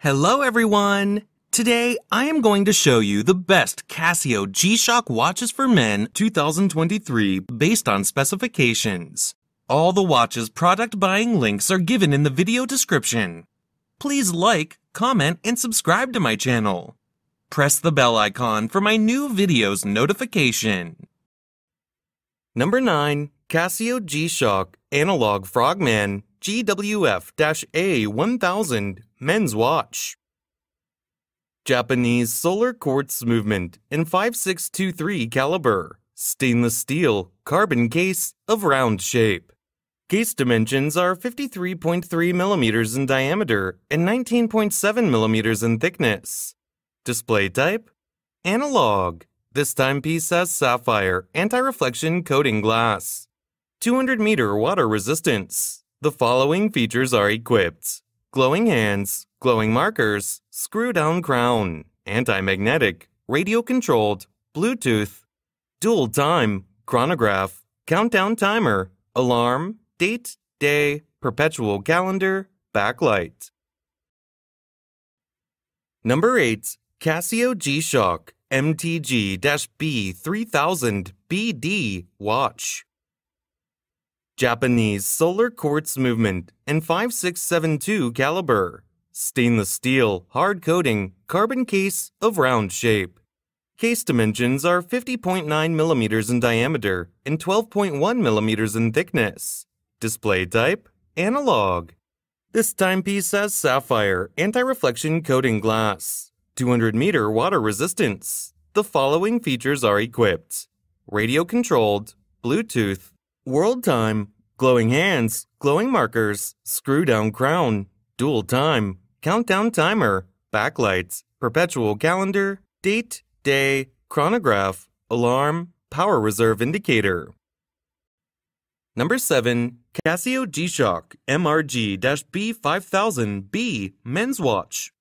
Hello everyone! Today I am going to show you the best Casio G-Shock watches for men 2023 based on specifications. All the watches product buying links are given in the video description. Please like, comment, and subscribe to my channel. Press the bell icon for my new videos notification. Number 9. Casio G-Shock Analog Frogman GWF-A1000 Men's Watch. Japanese solar quartz movement in 5623 caliber. Stainless steel, carbon case of round shape. Case dimensions are 53.3 millimeters in diameter and 19.7 millimeters in thickness. Display type? Analog. This timepiece has sapphire anti-reflection coating glass. 200-meter water resistance. The following features are equipped: glowing hands, glowing markers, screw-down crown, anti-magnetic, radio-controlled, Bluetooth, dual time, chronograph, countdown timer, alarm, date, day, perpetual calendar, backlight. Number 8. Casio G-Shock MTG-B1000XBD Watch. Japanese solar quartz movement and 5672 caliber. Stainless steel, hard coating, carbon case of round shape. Case dimensions are 50.9 millimeters in diameter and 12.1 millimeters in thickness. Display type? Analog. This timepiece has sapphire anti-reflection coating glass. 200-meter water resistance. The following features are equipped: radio-controlled, Bluetooth, world time, glowing hands, glowing markers, screw-down crown, dual time, countdown timer, backlights, perpetual calendar, date, day, chronograph, alarm, power reserve indicator. Number 7. Casio G-Shock MRG-B5000B Men's Watch.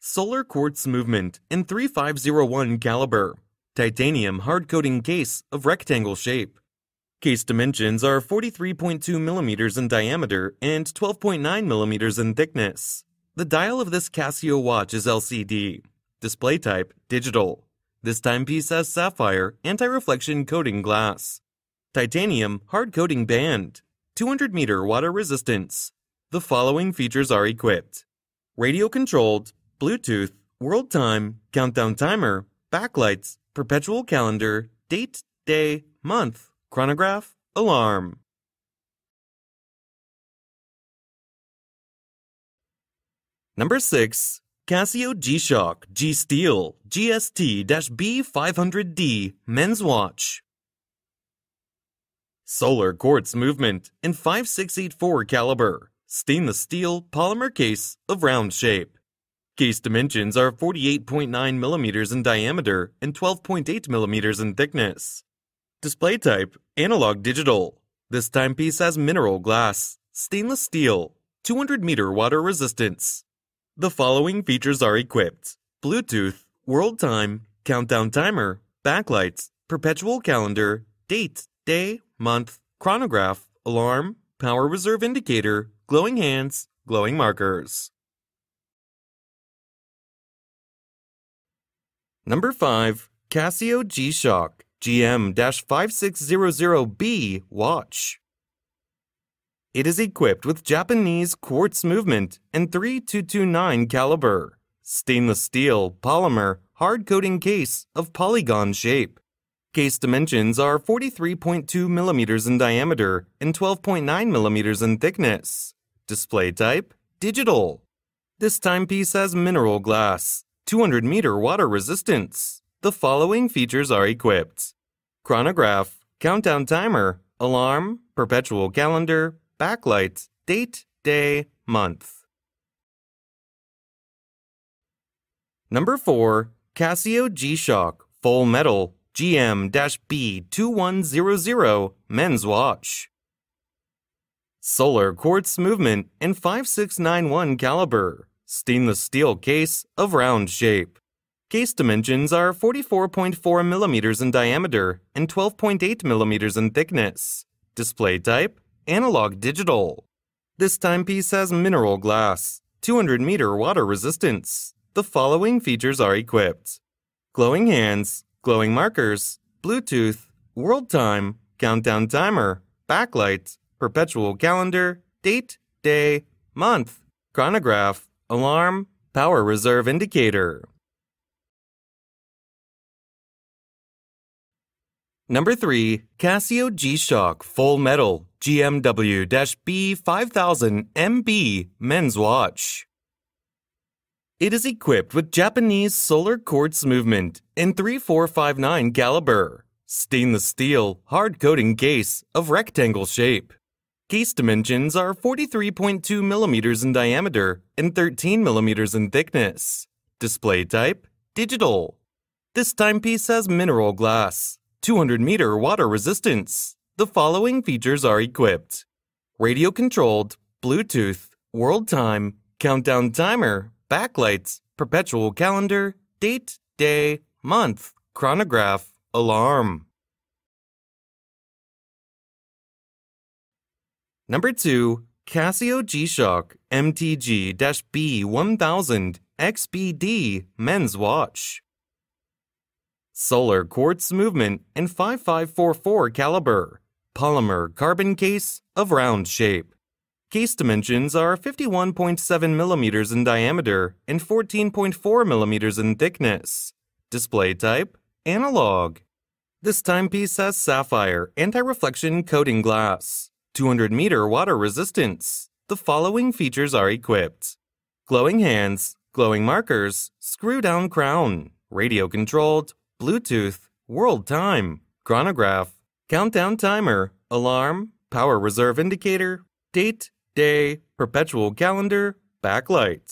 Solar quartz movement in 3501 caliber. Titanium hard-coating case of rectangle shape. Case dimensions are 43.2 millimeters in diameter and 12.9 millimeters in thickness. The dial of this Casio watch is LCD. Display type, digital. This timepiece has sapphire anti-reflection coating glass. Titanium hard-coating band. 200-meter water resistance. The following features are equipped: radio-controlled, Bluetooth, world time, countdown timer, backlights, perpetual calendar, date, day, month, chronograph, alarm. Number 6. Casio G-Shock G-Steel GST-B500D Men's Watch. Solar quartz movement in 5684 caliber. Stainless steel polymer case of round shape. Case dimensions are 48.9 millimeters in diameter and 12.8 millimeters in thickness. Display type, analog digital. This timepiece has mineral glass, stainless steel, 200-meter water resistance. The following features are equipped: Bluetooth, world time, countdown timer, backlights, perpetual calendar, date, day, month, chronograph, alarm, power reserve indicator, glowing hands, glowing markers. Number 5. Casio G-Shock GM-5600B Watch. It is equipped with Japanese quartz movement and 3229 caliber. Stainless steel, polymer, hard coating case of polygon shape. Case dimensions are 43.2 millimeters in diameter and 12.9 millimeters in thickness. Display type, digital. This timepiece has mineral glass. 200-meter water resistance. The following features are equipped: chronograph, countdown timer, alarm, perpetual calendar, backlight, date, day, month. Number 4. Casio G-Shock Full Metal GM-B2100 Men's Watch. Solar quartz movement in 5691 caliber. Stainless steel case of round shape. Case dimensions are 44.4 millimeters in diameter and 12.8 millimeters in thickness. Display type, analog digital. This timepiece has mineral glass, 200-meter water resistance. The following features are equipped: glowing hands, glowing markers, Bluetooth, world time, countdown timer, backlight, perpetual calendar, date, day, month, chronograph, alarm, power reserve indicator. Number 3. Casio G-Shock Full Metal GMW-B5000MB Men's Watch. It is equipped with Japanese solar quartz movement and 3.459 caliber. Stainless steel, hard coating case of rectangle shape. Case dimensions are 43.2 millimeters in diameter and 13 millimeters in thickness. Display type, digital. This timepiece has mineral glass. 200-meter water resistance. The following features are equipped: radio-controlled, Bluetooth, world time, countdown timer, backlights, perpetual calendar, date, day, month, chronograph, alarm. Number 2. Casio G-Shock MTG-B1000XBD Men's Watch. Solar quartz movement and 5.544 caliber. Polymer carbon case of round shape. Case dimensions are 51.7 millimeters in diameter and 14.4 millimeters in thickness. Display type, analog. This timepiece has sapphire anti-reflection coating glass. 200-meter water resistance. The following features are equipped: glowing hands, glowing markers, screw-down crown, radio-controlled, Bluetooth, world time, chronograph, countdown timer, alarm, power reserve indicator, date, day, perpetual calendar, backlight.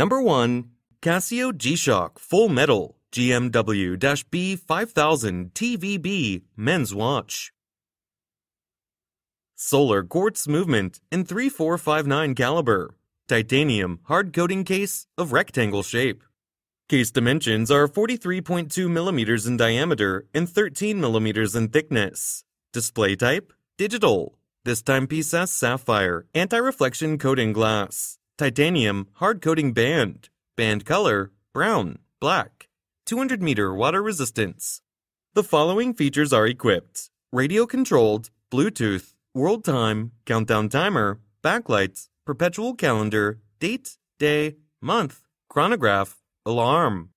Number 1. Casio G-Shock Full Metal GMW-B5000TVB Men's Watch. Solar quartz movement in 3.459 caliber. Titanium hard coating case of rectangle shape. Case dimensions are 43.2 millimeters in diameter and 13 millimeters in thickness. Display type, digital. This timepiece has sapphire anti-reflection coating glass. Titanium hard coating band. Band color, brown, black. 200-meter water resistance. The following features are equipped: radio-controlled, Bluetooth, world time, countdown timer, backlights, perpetual calendar, date, day, month, chronograph, alarm.